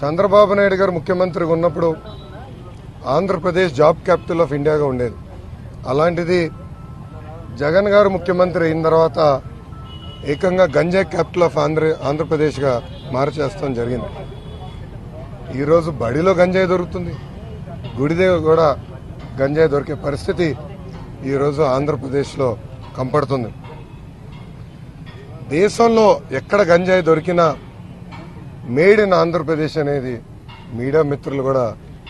చంద్రబాబు నాయుడు గారు ముఖ్యమంత్రిగా ఉన్నప్పుడు ఆంధ్రప్రదేశ్ జాబ్ క్యాపిటల్ ఆఫ్ ఇండియాగా ఉండేది. అలాంటిది జగన్ గారు ముఖ్యమంత్రి అయిన తర్వాత ఏకంగా గంజా క్యాపిటల్ ఆఫ్ ఆంధ్రప్రదేశ్గా మార్చేస్తాం జరిగింది. ఈరోజు బడిలో గంజాయి దొరుకుతుంది, గుడిదే కూడా గంజాయి దొరికే పరిస్థితి ఈరోజు ఆంధ్రప్రదేశ్లో కంపడుతుంది. దేశంలో ఎక్కడ గంజాయి దొరికినా మేడ్ ఇన్ ఆంధ్రప్రదేశ్ అనేది మీడియా మిత్రులు కూడా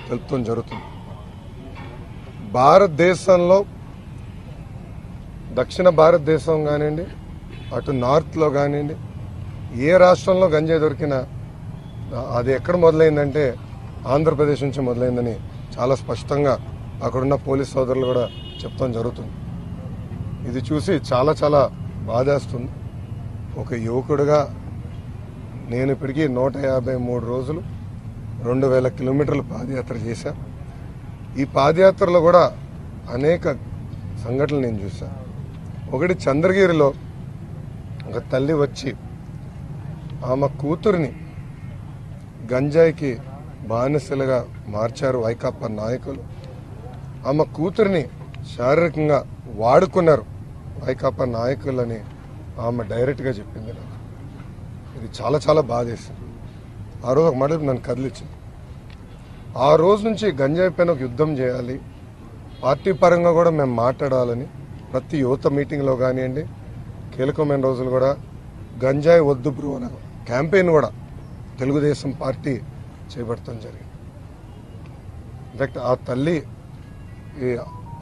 తెలుపడం జరుగుతుంది. భారతదేశంలో దక్షిణ భారతదేశం కానివ్వండి, అటు నార్త్లో కానివ్వండి, ఏ రాష్ట్రంలో గంజాయి దొరికినా అది ఎక్కడ మొదలైందంటే ఆంధ్రప్రదేశ్ నుంచి మొదలైందని చాలా స్పష్టంగా అక్కడున్న పోలీస్ సోదరులు కూడా చెప్పడం జరుగుతుంది. ఇది చూసి చాలా చాలా బాధేస్తుంది. ఒక యువకుడిగా నేను ఇప్పటికీ 153 రోజులు 2000 కిలోమీటర్లు పాదయాత్ర చేశా. ఈ పాదయాత్రలో కూడా అనేక సంఘటనలు నేను చూశాను. ఒకటి చంద్రగిరిలో ఒక తల్లి వచ్చి ఆమె కూతురిని గంజాయికి బానిసలుగా మార్చారు వైకాపా నాయకులు. ఆమె కూతురిని శారీరకంగా వాడుకున్నారు వైకాపా నాయకులని ఆమె డైరెక్ట్గా చెప్పింది. నాకు ఇది చాలా చాలా బాధేసింది. ఆ రోజు ఒక మాట నన్ను కదిలించింది. ఆ రోజు నుంచి గంజాయి పైన ఒక యుద్ధం చేయాలి, పార్టీ పరంగా కూడా మేము మాట్లాడాలని ప్రతి యువత మీటింగ్లో కానివ్వండి, కీలకమైన రోజులు కూడా గంజాయి వద్దు బ్రో అనే క్యాంపెయిన్ కూడా తెలుగుదేశం పార్టీ చేపట్టడం జరిగింది. ఇన్ఫ్యాక్ట్ ఆ తల్లి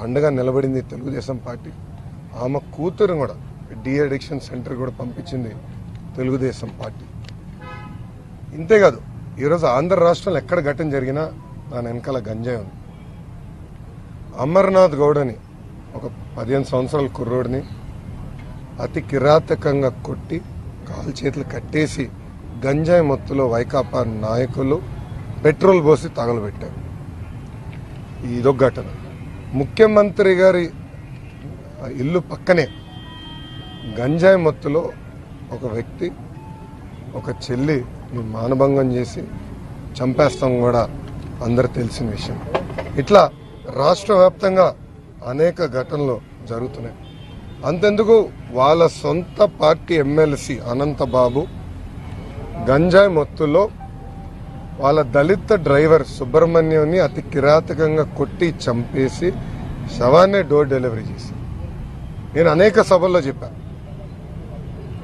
అండగా నిలబడింది తెలుగుదేశం పార్టీ. ఆమె కూతురు కూడా డి అడిక్షన్ సెంటర్ కూడా పంపించింది తెలుగుదేశం పార్టీ. ఇంతేకాదు ఈరోజు ఆంధ్ర రాష్ట్రంలో ఎక్కడ ఘటన జరిగినా దాని వెనకాల గంజాయి ఉంది. అమర్నాథ్ గౌడని ఒక 15 సంవత్సరాల కుర్రోడిని అతి కిరాతకంగా కొట్టి కాలు చేతులు కట్టేసి గంజాయి మత్తులో వైకాపా నాయకులు పెట్రోల్ పోసి తగలబెట్టారు. ఇదొక ఘటన. ముఖ్యమంత్రి గారి ఇల్లు పక్కనే గంజాయి మత్తులో ఒక వ్యక్తి ఒక చెల్లి మానభంగం చేసి చంపేస్తాం కూడా అందరు తెలిసిన విషయం. ఇట్లా రాష్ట్ర వ్యాప్తంగా అనేక ఘటనలు జరుగుతున్నాయి. అంతెందుకు వాళ్ళ సొంత పార్టీ ఎమ్మెల్సీ అనంతబాబు గంజాయి మత్తులో వాళ్ళ దళిత డ్రైవర్ సుబ్రహ్మణ్యంని అతి కిరాతకంగా కొట్టి చంపేసి శవాన్ని డోర్ డెలివరీ చేసి నేను అనేక సభల్లో చెప్పాను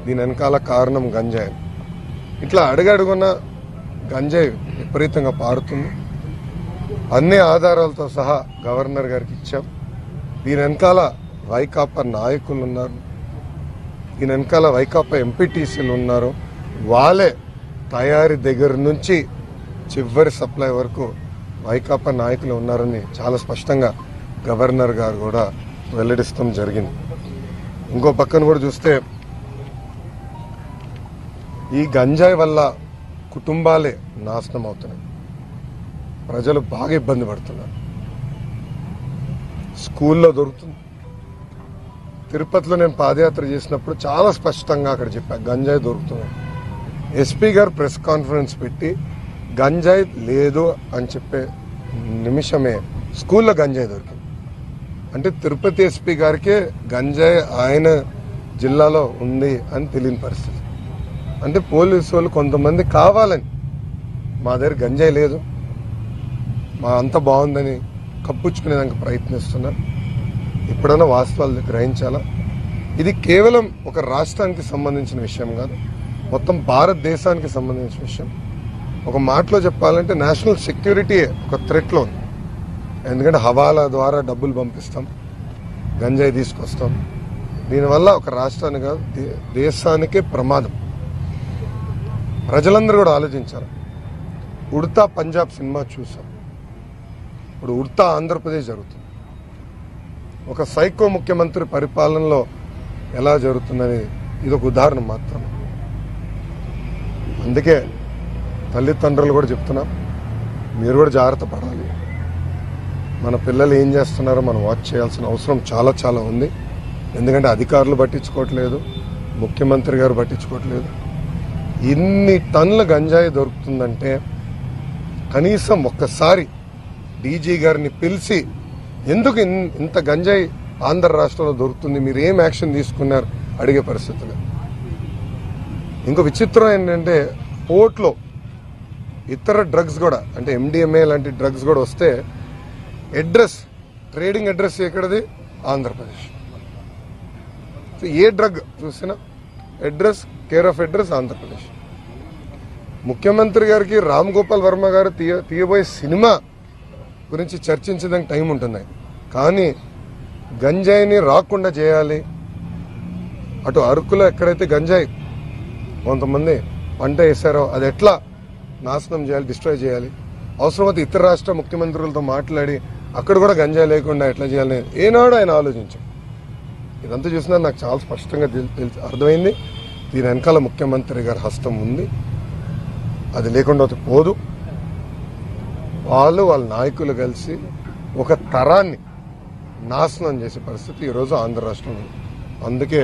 దీని వెనకాల కారణం గంజాయి. ఇట్లా అడుగడుగున గంజాయి విపరీతంగా పారుతుంది. అన్ని ఆధారాలతో సహా గవర్నర్ గారికి ఇచ్చాం. దీని వెనకాల వైకాపా నాయకులు ఉన్నారు, దీని వెనకాల వైకాపా ఎంపీటీసీలు ఉన్నారు. వాళ్ళే తయారీ దగ్గర నుంచి చివరి సప్లై వరకు వైకాపా నాయకులు ఉన్నారని చాలా స్పష్టంగా గవర్నర్ గారు కూడా వెల్లడిస్తాం జరిగింది. ఇంకో పక్కన కూడా చూస్తే ఈ గంజాయి వల్ల కుటుంబాలే నాశనం అవుతున్నాయి, ప్రజలు బాగా ఇబ్బంది పడుతున్నారు. స్కూల్లో దొరుకుతుంది. తిరుపతిలో నేను పాదయాత్ర చేసినప్పుడు చాలా స్పష్టంగా అక్కడ చెప్పాను గంజాయి దొరుకుతుంది. ఎస్పీ గారు ప్రెస్ కాన్ఫరెన్స్ పెట్టి గంజాయి లేదు అని చెప్పే నిమిషమే స్కూల్లో గంజాయి దొరికింది. అంటే తిరుపతి ఎస్పీ గారికే గంజాయి ఆయన జిల్లాలో ఉంది అని తెలియని పరిస్థితి. అంటే పోలీసు వాళ్ళు కొంతమంది కావాలని మా దగ్గర గంజాయి లేదు మా అంత బాగుందని కప్పుచ్చుకునేదానికి ప్రయత్నిస్తున్నారు. ఎప్పుడైనా వాస్తవాలు గ్రహించాలా? ఇది కేవలం ఒక రాష్ట్రానికి సంబంధించిన విషయం కాదు, మొత్తం భారతదేశానికి సంబంధించిన విషయం. ఒక మాటలో చెప్పాలంటే నేషనల్ సెక్యూరిటీ ఒక థ్రెట్లో ఉంది. ఎందుకంటే హవాలా ద్వారా డబ్బులు పంపిస్తాం, గంజాయి తీసుకొస్తాం. దీనివల్ల ఒక రాష్ట్రానికి కాదు దేశానికే ప్రమాదం. ప్రజలందరూ కూడా ఆలోచించారు. ఉడతా పంజాబ్ సినిమా చూసాం, ఇప్పుడు ఉడతా ఆంధ్రప్రదేశ్ జరుగుతుంది. ఒక సైకో ముఖ్యమంత్రి పరిపాలనలో ఎలా జరుగుతుందని ఇదొక ఉదాహరణ మాత్రమే. అందుకే తల్లిదండ్రులు కూడా చెప్తున్నాం, మీరు కూడా జాగ్రత్త పడాలి. మన పిల్లలు ఏం చేస్తున్నారో మనం వాచ్ చేయాల్సిన అవసరం చాలా చాలా ఉంది. ఎందుకంటే అధికారులు పట్టించుకోవట్లేదు, ముఖ్యమంత్రి గారు పట్టించుకోవట్లేదు. ఇన్ని టన్నుల గంజాయి దొరుకుతుందంటే కనీసం ఒక్కసారి డీజీ గారిని పిలిచి ఎందుకు ఇంత గంజాయి ఆంధ్ర రాష్ట్రంలో దొరుకుతుంది మీరు ఏం యాక్షన్ తీసుకున్నారు అడిగే పరిస్థితులు. ఇంకో విచిత్రం ఏంటంటే పోర్ట్లో ఇతర డ్రగ్స్ కూడా అంటే ఎండిఎంఏ లాంటి డ్రగ్స్ కూడా వస్తే అడ్రస్ ట్రేడింగ్ అడ్రస్ ఎక్కడది ఆంధ్రప్రదేశ్. ఏ డ్రగ్ చూసినా address care of address Andhra Pradesh. ముఖ్యమంత్రి గారికి రామ్ గోపాల్ వర్మ గారు తీయబోయే సినిమా గురించి చర్చించడానికి టైం ఉంటుంది, కానీ గంజాయిని రాకుండా చేయాలి. అటు అరకులో ఎక్కడైతే గంజాయి కొంతమంది పంట వేశారో అది ఎట్లా నాశనం చేయాలి, డిస్ట్రాయ్ చేయాలి. అవసరమైతే ఇతర రాష్ట్ర ముఖ్యమంత్రులతో మాట్లాడి అక్కడ కూడా గంజాయి లేకుండా ఎట్లా చేయాలని ఏనాడు ఆయన ఆలోచించారు. ఇదంతా చూసినా నాకు చాలా స్పష్టంగా అర్థమైంది దీని వెనకాల ముఖ్యమంత్రి గారి హస్తం ఉంది, అది లేకుండా పోదు. వాళ్ళ నాయకులు కలిసి ఒక తరాన్ని నాశనం చేసే పరిస్థితి ఈరోజు ఆంధ్ర రాష్ట్రంలో ఉంది. అందుకే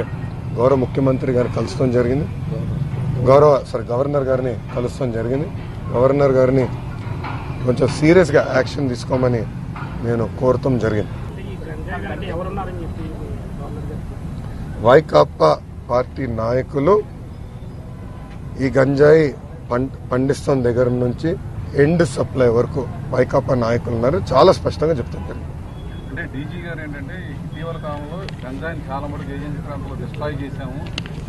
గౌరవ ముఖ్యమంత్రి గారు కలుస్తాం జరిగింది, గవర్నర్ గారిని కలుస్తాం జరిగింది. గవర్నర్ గారిని కొంచెం సీరియస్గా యాక్షన్ తీసుకోమని నేను కోరటం జరిగింది. వైకాపా పార్టీ నాయకులు ఈ గంజాయి పండిస్తున్న దగ్గర నుంచి ఎండ్ సప్లై వరకు వైకాపా నాయకులు ఉన్నారు, చాలా స్పష్టంగా చెప్తున్నారు. అంటే డీజీ గారు ఏంటంటే ఇటీవల కాలంలో గంజాయిని చాలా మటుకు ఏజెన్సీ ప్రాంతంలో డిస్ట్రాయ్ చేశాము,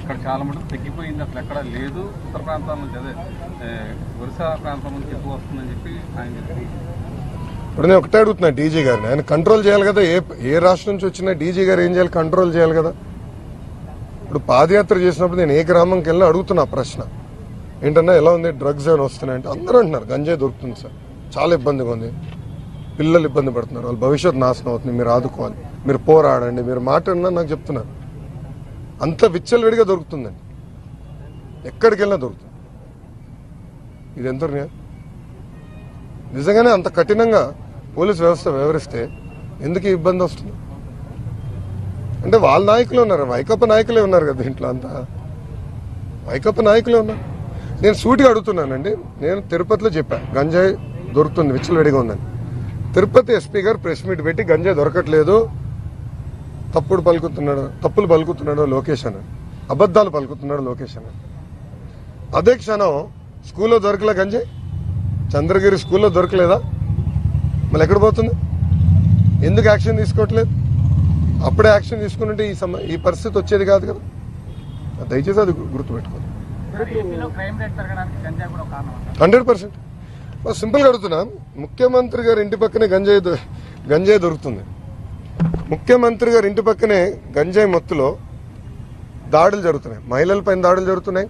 ఇక్కడ చాలా మటుకు తగ్గిపోయింది, అసలు ఎక్కడా లేదు, ఉత్తర ప్రాంతాల నుంచి అదే ఒరిసా ప్రాంతం నుంచి ఎక్కువ వస్తుందని చెప్పి ఆయన చెప్పారు. ఇప్పుడు నేను ఒకటే అడుగుతున్నా డీజీ గారిని, ఆయన కంట్రోల్ చేయాలి కదా. ఏ రాష్ట్రం నుంచి వచ్చినా డీజీ గారు ఏం చేయాలి, కంట్రోల్ చేయాలి కదా. ఇప్పుడు పాదయాత్ర చేసినప్పుడు నేను ఏ గ్రామంకి వెళ్ళినా అడుగుతున్నా ప్రశ్న ఏంటన్నా ఎలా ఉంది డ్రగ్స్ అని వస్తున్నాయంటే అందరూ అంటున్నారు గంజాయి దొరుకుతుంది సార్, చాలా ఇబ్బందిగా ఉంది, పిల్లలు ఇబ్బంది పడుతున్నారు, వాళ్ళ భవిష్యత్తు నాశనం అవుతుంది, మీరు ఆదుకోవాలి, మీరు పోరాడండి, మీరు మాట్లాడినా నాకు చెప్తున్నారు. అంత విచ్చలవిడిగా దొరుకుతుందండి, ఎక్కడికి వెళ్ళినా దొరుకుతుంది. ఇది ఎంత నిజంగానే అంత కఠినంగా పోలీస్ వ్యవస్థ వివరిస్తే ఎందుకు ఈ ఇబ్బంది వస్తుంది అంటే వాళ్ళ నాయకులే ఉన్నారు, వైకాపా నాయకులే ఉన్నారు కదా దీంట్లో, అంతా వైకాపా నాయకులే ఉన్నారు. నేను సూటిగా అడుగుతున్నానండి, నేను తిరుపతిలో చెప్పాను గంజాయి దొరుకుతుంది విచ్చలవిడిగా ఉందని. తిరుపతి ఎస్పీ గారు ప్రెస్ మీట్ పెట్టి గంజాయి దొరకట్లేదు, తప్పులు పలుకుతున్నాడు లోకేష్ అని, అబద్ధాలు పలుకుతున్నాడు లోకేష్ అని. అదే క్షణం స్కూల్లో దొరకలే గంజాయి, చంద్రగిరి స్కూల్లో దొరకలేదా, మళ్ళీ ఎక్కడ పోతుంది, ఎందుకు యాక్షన్ తీసుకోవట్లేదు? అప్పుడే యాక్షన్ తీసుకుంటే ఈ పరిస్థితి వచ్చేది కాదు కదా. దయచేసి అది గుర్తుపెట్టుకోండి. 100% సింపుల్గా అడుగుతున్నా, ముఖ్యమంత్రి గారి ఇంటి పక్కనే గంజాయి దొరుకుతుంది, ముఖ్యమంత్రి గారి ఇంటి పక్కనే గంజాయి మత్తులో దాడులు జరుగుతున్నాయి, మహిళలపైన దాడులు జరుగుతున్నాయి.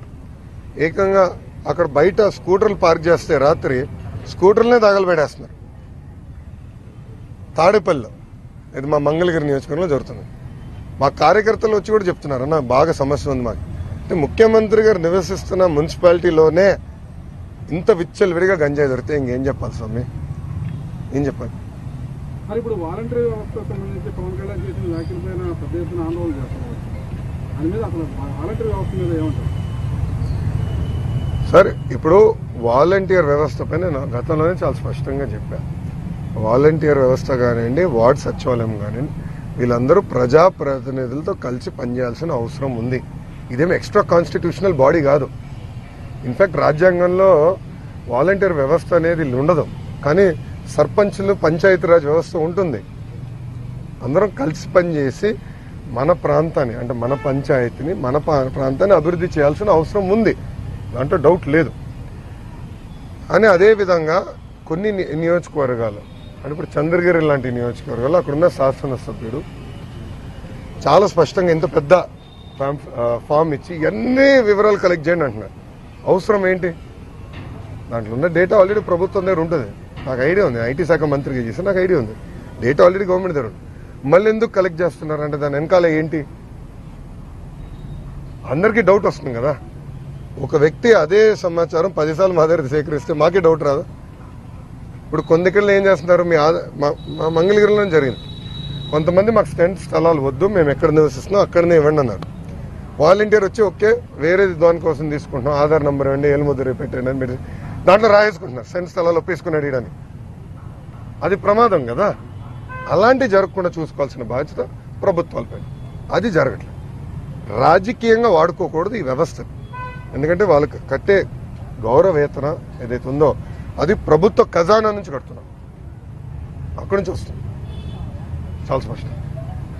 ఏకంగా అక్కడ బయట స్కూటర్లు పార్క్ చేస్తే రాత్రి స్కూటర్లనే తగలబెట్టేస్తున్నారు తాడేపల్లిలో. ఇది మా మంగళగిరి నియోజకవర్గంలో జరుగుతుంది. మా కార్యకర్తలు వచ్చి కూడా చెప్తున్నారు అన్న బాగా సమస్య ఉంది మాకు. ముఖ్యమంత్రి గారు నివసిస్తున్న మున్సిపాలిటీలోనే ఇంత విచ్చలవిడిగా గంజాయి దొరికితే ఇంకేం చెప్పాలి స్వామి, ఏం చెప్పాలి? సార్ ఇప్పుడు వాలంటీర్ వ్యవస్థ పైన గతంలోనే చాలా స్పష్టంగా చెప్పాను. వాలంటీర్ వ్యవస్థ కానివ్వండి, వార్డు సచివాలయం కానివ్వండి, వీళ్ళందరూ ప్రజాప్రతినిధులతో కలిసి పనిచేయాల్సిన అవసరం ఉంది. ఇదేమి ఎక్స్ట్రా కాన్స్టిట్యూషనల్ బాడీ కాదు. ఇన్ఫ్యాక్ట్ రాజ్యాంగంలో వాలంటీర్ వ్యవస్థ అనేది ఉండదు, కానీ సర్పంచ్లు పంచాయతీరాజ్ వ్యవస్థ ఉంటుంది. అందరం కలిసి పనిచేసి మన ప్రాంతాన్ని అంటే మన పంచాయతీని మన ప్రాంతాన్ని అభివృద్ధి చేయాల్సిన అవసరం ఉంది, దాంట్లో డౌట్ లేదు. కానీ అదేవిధంగా కొన్ని నియోజకవర్గాలు అంటే ఇప్పుడు చంద్రగిరి లాంటి నియోజకవర్గాలు అక్కడున్న శాసనసభ్యుడు చాలా స్పష్టంగా ఇంత పెద్ద ఫామ్ ఇచ్చి ఎన్ని వివరాలు కలెక్ట్ చేయండి అంటున్నారు. అవసరం ఏంటి? దాంట్లో ఉన్న డేటా ఆల్రెడీ ప్రభుత్వం దగ్గర ఉంటుంది, నాకు ఐడియా ఉంది, ఐటీ శాఖ మంత్రికి చేసి నాకు ఐడియా ఉంది, డేటా ఆల్రెడీ గవర్నమెంట్ దగ్గర ఉంది, మళ్ళీ ఎందుకు కలెక్ట్ చేస్తున్నారు అంటే దాని వెనకాల ఏంటి? అందరికీ డౌట్ వస్తుంది కదా. ఒక వ్యక్తి అదే సమాచారం 10 సార్లు మా దగ్గర సేకరిస్తే మాకే డౌట్ రాదు. ఇప్పుడు కొందరికల్లో ఏం చేస్తున్నారు, మా మంగళగిరిలో జరిగింది, కొంతమంది మాకు స్టెంట్ స్థలాలు వద్దు, మేము ఎక్కడ నివసిస్తున్నాం అక్కడనే ఇవ్వండి అన్నారు. వాలంటీర్ వచ్చి ఓకే వేరే దానికోసం తీసుకుంటున్నాం, ఆధార్ నెంబర్ ఇవ్వండి, ఏలుముద్ర పెట్టండి అని పెట్టి దాంట్లో రాయేసుకుంటున్నారు సెన్స్ తలలో ఒప్పేసుకున్నాడు ఇడని అది ప్రమాదం కదా అలాంటి జరగకుండా చూసుకోవాల్సిన బాధ్యత ప్రభుత్వాలపై అది జరగట్లేదు రాజకీయంగా వాడుకోకూడదు ఈ వ్యవస్థ ఎందుకంటే వాళ్ళకి కట్టే గౌరవ వేతన ఏదైతే ఉందో అది ప్రభుత్వ ఖజానా నుంచి కడుతున్నారు అక్కడ నుంచి వస్తుంది చాలా స్పష్టం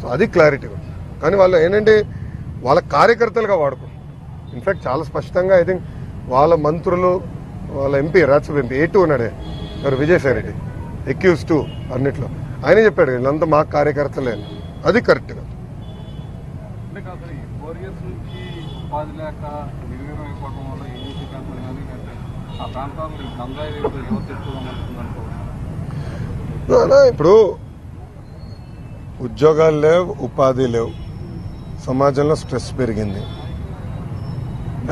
సో అది క్లారిటీ కానీ వాళ్ళు ఏంటంటే వాళ్ళ కార్యకర్తలుగా వాడుకుంటారు ఇన్ఫాక్ట్ చాలా స్పష్టంగా ఐ థింక్ వాళ్ళ మంత్రులు వాళ్ళ ఎంపీ రాజ్యసభ ఎంపీ A2 ఉన్నాడే గారు విజయసాయి రెడ్డి అక్యూజ్ 2 అన్నిట్లో ఆయనే చెప్పాడు వీళ్ళంతా మా కార్యకర్తలే అది కరెక్ట్ కాదు ఇప్పుడు ఉద్యోగాలు లేవు ఉపాధి లేవు సమాజంలో స్ట్రెస్ పెరిగింది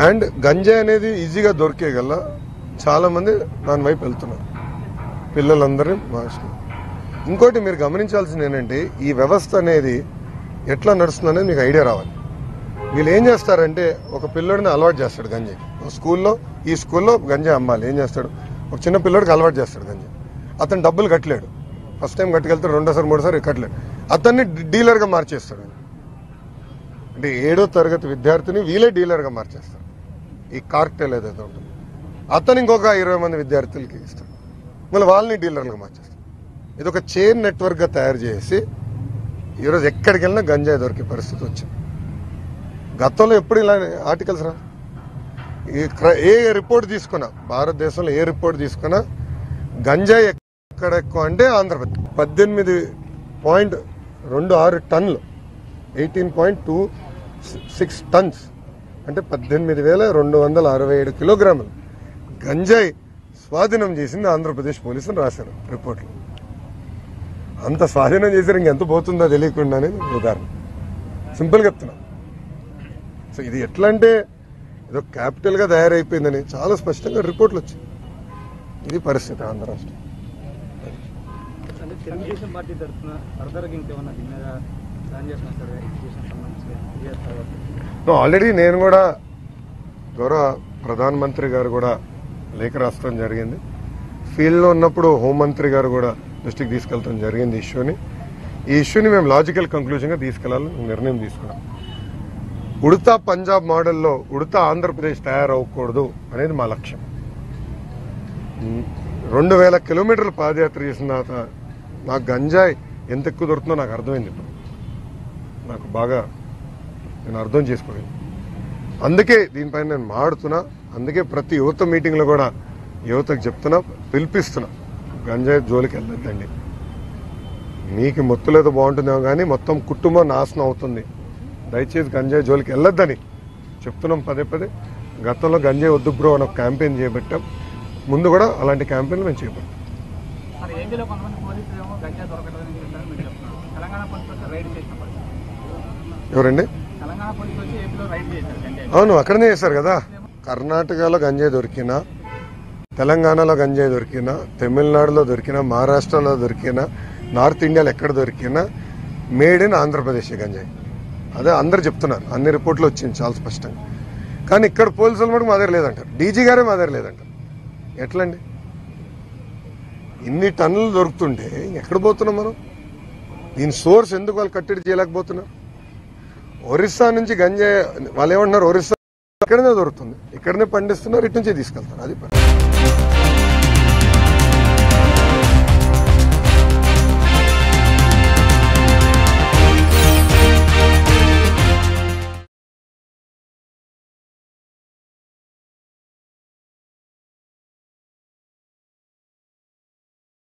అండ్ గంజాయి అనేది ఈజీగా దొరికేగల చాలా మంది దానివైపు వెళ్తున్నారు పిల్లలందరూ మార్చుకున్నారు ఇంకోటి మీరు గమనించాల్సింది ఏంటంటే ఈ వ్యవస్థ అనేది ఎట్లా నడుస్తుందనేది మీకు ఐడియా రావాలి వీళ్ళు ఏం చేస్తారంటే ఒక పిల్లడిని అలవాటు చేస్తాడు గంజాయి స్కూల్లో ఈ స్కూల్లో గంజాయి అమ్మాలి ఏం చేస్తాడు ఒక చిన్న పిల్లడికి అలవాటు చేస్తాడు గంజాయి అతను డబ్బులు కట్టలేడు ఫస్ట్ టైం కట్టుకెళ్తాడు రెండోసారి మూడోసారి కట్టలేడు అతన్ని డీలర్గా మార్చేస్తాడు అంటే ఏడో తరగతి విద్యార్థిని వీళ్ళే డీలర్గా మార్చేస్తారు ఈ కార్టెల్ ఏదైతే ఉంటుంది అతను ఇంకొక 20 మంది విద్యార్థులకి ఇస్తాడు మళ్ళీ వాళ్ళని డీలర్లకు మార్చేస్తాడు ఇది ఒక చైన్ నెట్వర్క్గా తయారు చేసి ఈరోజు ఎక్కడికి వెళ్ళినా గంజాయి దొరికే పరిస్థితి వచ్చింది గతంలో ఎప్పుడు ఇలా ఆర్టికల్స్ రా ఏ రిపోర్ట్ తీసుకున్నా భారతదేశంలో ఏ రిపోర్ట్ తీసుకున్నా గంజాయి ఎక్కడ ఎక్కువ అంటే ఆంధ్రప్రదేశ్ 18.26 టన్నులు 18.26 టన్స్ అంటే 18,267 కిలోగ్రాములు గంజాయి స్వాధీనం చేసింది ఆంధ్రప్రదేశ్ పోలీసులు రాశారు రిపోర్ట్లు అంత స్వాధీనం చేశారు ఇంకెంత పోతుందో తెలియకుండానే ఉదాహరణ సింపుల్గా చెప్తున్నా సో ఇది ఎట్లా అంటే ఏదో క్యాపిటల్గా తయారైపోయిందని చాలా స్పష్టంగా రిపోర్ట్లు వచ్చాయి ఇది పరిస్థితి ఆంధ్ర రాష్ట్రం ఆల్రెడీ నేను కూడా గౌరవ ప్రధానమంత్రి గారు కూడా లేఖ రాస్తాం జరిగింది ఫీల్డ్లో ఉన్నప్పుడు హోంమంత్రి గారు కూడా దృష్టికి తీసుకెళ్తాం జరిగింది ఇష్యూని ఈ ఇష్యూని మేము లాజికల్ కంక్లూజన్గా తీసుకెళ్లాలని నిర్ణయం తీసుకున్నాం ఉడతా పంజాబ్ మోడల్లో ఉడతా ఆంధ్రప్రదేశ్ తయారవ్వకూడదు అనేది మా లక్ష్యం 2000 కిలోమీటర్లు పాదయాత్ర చేసిన తర్వాత నాకు గంజాయి ఎంత ఎక్కువ దొరుకుతుందో నాకు అర్థమైంది ఇప్పుడు నాకు బాగా నేను అర్థం చేసుకోగలను అందుకే దీనిపైన నేను మాట్లాడుతున్నా అందుకే ప్రతి యువత మీటింగ్లో కూడా యువతకు చెప్తున్నా పిలిపిస్తున్నా గంజాయి జోలికి వెళ్ళొద్దండి మీకు మొత్తులేదో బాగుంటుందేమో కానీ మొత్తం కుటుంబం నాశనం అవుతుంది దయచేసి గంజాయి జోలికి వెళ్ళొద్దని చెప్తున్నాం పదే పదే గతంలో గంజాయి వద్దు బ్రో అని ఒక క్యాంపెయిన్ చేయబట్టాం ముందు కూడా అలాంటి క్యాంపెయిన్లు మేము చేయబట్టాం ఎవరండి అవును అక్కడనే చేశారు కదా కర్ణాటకలో గంజాయి దొరికినా తెలంగాణలో గంజాయి దొరికినా తమిళనాడులో దొరికినా మహారాష్ట్రలో దొరికినా నార్త్ ఇండియాలో ఎక్కడ దొరికినా మేడ్ ఇన్ ఆంధ్రప్రదేశ్ గంజాయి అదే అందరు చెప్తున్నారు అన్ని రిపోర్ట్లు వచ్చింది చాలా స్పష్టంగా కానీ ఇక్కడ పోలీసులు మటుకు మాదిరి లేదంటారు డీజీ గారే మాదిరి లేదంటారు ఎట్లండి ఇన్ని టన్నులు దొరుకుతుంటే ఎక్కడ పోతున్నాం మనం దీని సోర్స్ ఎందుకు వాళ్ళు కట్టడి చేయలేకపోతున్నారు ఒరిస్సా నుంచి గంజాయి వాళ్ళు ఏమంటున్నారు ఒరిస్సా ఇక్కడనే దొరుకుతుంది ఇక్కడనే పండిస్తున్నారు ఇటు నుంచే తీసుకెళ్తారు అది